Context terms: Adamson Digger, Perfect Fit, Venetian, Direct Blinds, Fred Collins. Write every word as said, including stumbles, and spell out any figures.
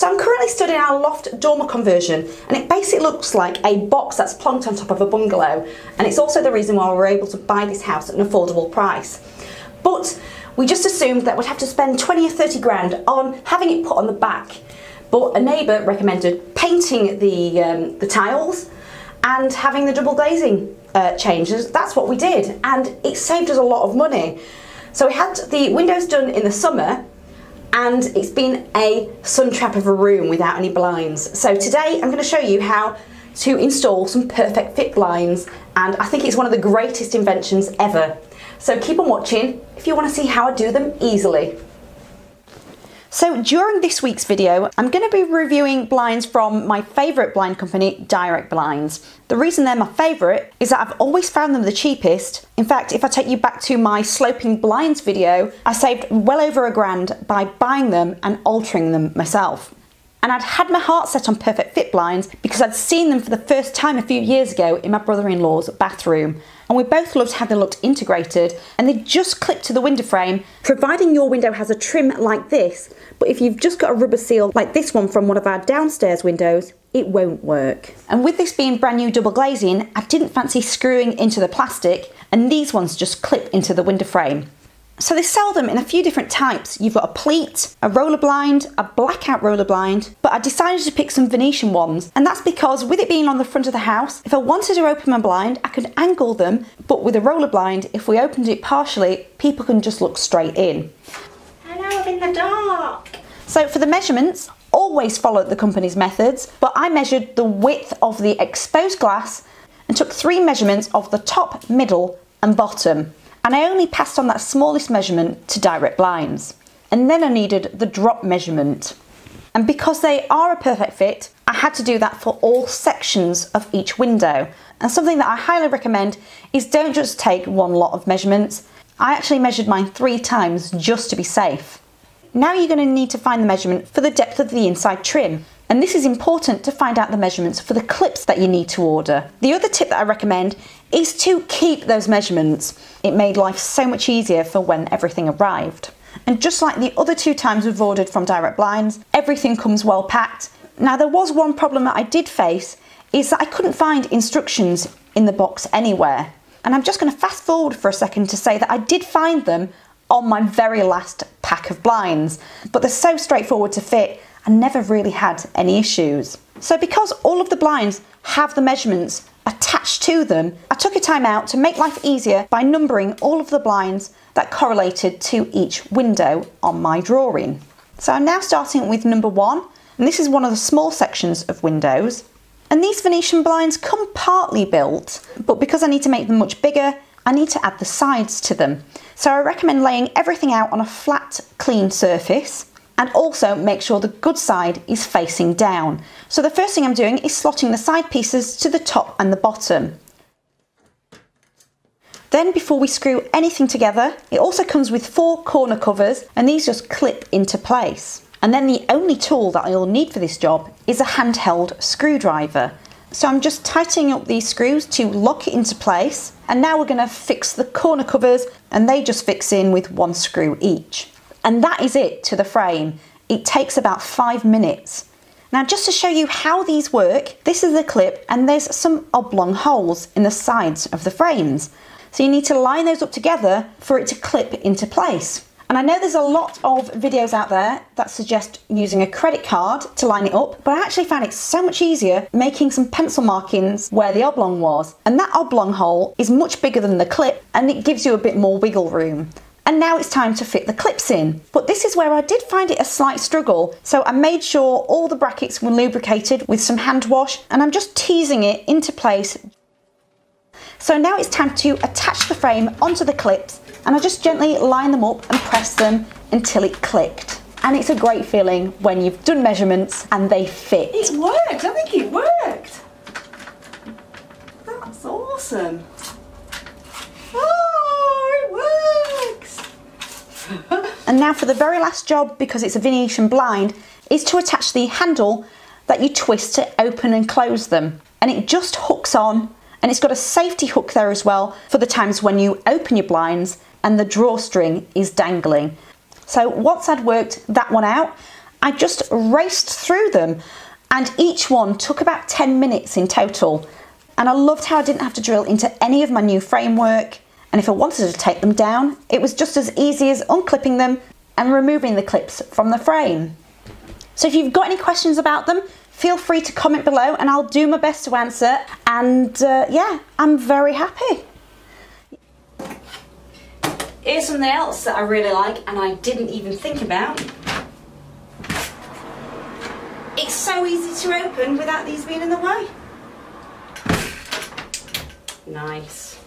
So I'm currently studying our loft dormer conversion, and it basically looks like a box that's plonked on top of a bungalow, and it's also the reason why we were able to buy this house at an affordable price. But we just assumed that we'd have to spend twenty or thirty grand on having it put on the back, but a neighbour recommended painting the, um, the tiles and having the double glazing uh, changes. That's what we did, and it saved us a lot of money. So we had the windows done in the summer, and it's been a sun trap of a room without any blinds. So today I'm going to show you how to install some Perfect Fit blinds, and I think it's one of the greatest inventions ever. So keep on watching if you want to see how I do them easily. So during this week's video, I'm going to be reviewing blinds from my favourite blind company, Direct Blinds. The reason they're my favourite is that I've always found them the cheapest. In fact, if I take you back to my sloping blinds video, I saved well over a grand by buying them and altering them myself. And I'd had my heart set on Perfect Fit blinds because I'd seen them for the first time a few years ago in my brother-in-law's bathroom. And we both loved how they looked integrated, and they just clip to the window frame, providing your window has a trim like this. But if you've just got a rubber seal like this one from one of our downstairs windows, it won't work. And with this being brand new double glazing, I didn't fancy screwing into the plastic, and these ones just clip into the window frame. So they sell them in a few different types. You've got a pleat, a roller blind, a blackout roller blind, but I decided to pick some Venetian ones. And that's because with it being on the front of the house, if I wanted to open my blind, I could angle them, but with a roller blind, if we opened it partially, people can just look straight in. And now I'm in the dark. So for the measurements, always follow the company's methods, but I measured the width of the exposed glass and took three measurements of the top, middle, and bottom. And I only passed on that smallest measurement to Direct Blinds. And then I needed the drop measurement. And because they are a perfect fit, I had to do that for all sections of each window. And something that I highly recommend is don't just take one lot of measurements. I actually measured mine three times just to be safe. Now you're going to need to find the measurement for the depth of the inside trim. And this is important to find out the measurements for the clips that you need to order. The other tip that I recommend is to keep those measurements. It made life so much easier for when everything arrived. And just like the other two times we've ordered from Direct Blinds, everything comes well packed. Now there was one problem that I did face, is that I couldn't find instructions in the box anywhere. And I'm just going to fast forward for a second to say that I did find them on my very last pack of blinds, but they're so straightforward to fit, I never really had any issues. So because all of the blinds have the measurements attached to them, I took a time out to make life easier by numbering all of the blinds that correlated to each window on my drawing. So I'm now starting with number one, and this is one of the small sections of windows. And these Venetian blinds come partly built, but because I need to make them much bigger, I need to add the sides to them. So I recommend laying everything out on a flat, clean surface. And also make sure the good side is facing down. So the first thing I'm doing is slotting the side pieces to the top and the bottom. Then before we screw anything together, it also comes with four corner covers, and these just clip into place. And then the only tool that I'll need for this job is a handheld screwdriver. So I'm just tightening up these screws to lock it into place. And now we're going to fix the corner covers, and they just fix in with one screw each. And that is it to the frame. It takes about five minutes. Now just to show you how these work, this is the clip, and there's some oblong holes in the sides of the frames. So you need to line those up together for it to clip into place. And I know there's a lot of videos out there that suggest using a credit card to line it up, but I actually found it so much easier making some pencil markings where the oblong was. And that oblong hole is much bigger than the clip, and it gives you a bit more wiggle room. And now it's time to fit the clips in. But this is where I did find it a slight struggle. So I made sure all the brackets were lubricated with some hand wash, and I'm just teasing it into place. So now it's time to attach the frame onto the clips, and I just gently line them up and press them until it clicked. And it's a great feeling when you've done measurements and they fit. It worked, I think it worked. That's awesome. And now for the very last job, because it's a Venetian blind, is to attach the handle that you twist to open and close them. And it just hooks on, and it's got a safety hook there as well for the times when you open your blinds and the drawstring is dangling. So once I'd worked that one out, I just raced through them, and each one took about ten minutes in total. And I loved how I didn't have to drill into any of my new framework, and if I wanted to take them down, it was just as easy as unclipping them and removing the clips from the frame. So if you've got any questions about them, feel free to comment below and I'll do my best to answer. And uh, yeah, I'm very happy. Here's something else that I really like and I didn't even think about. It's so easy to open without these being in the way. Nice.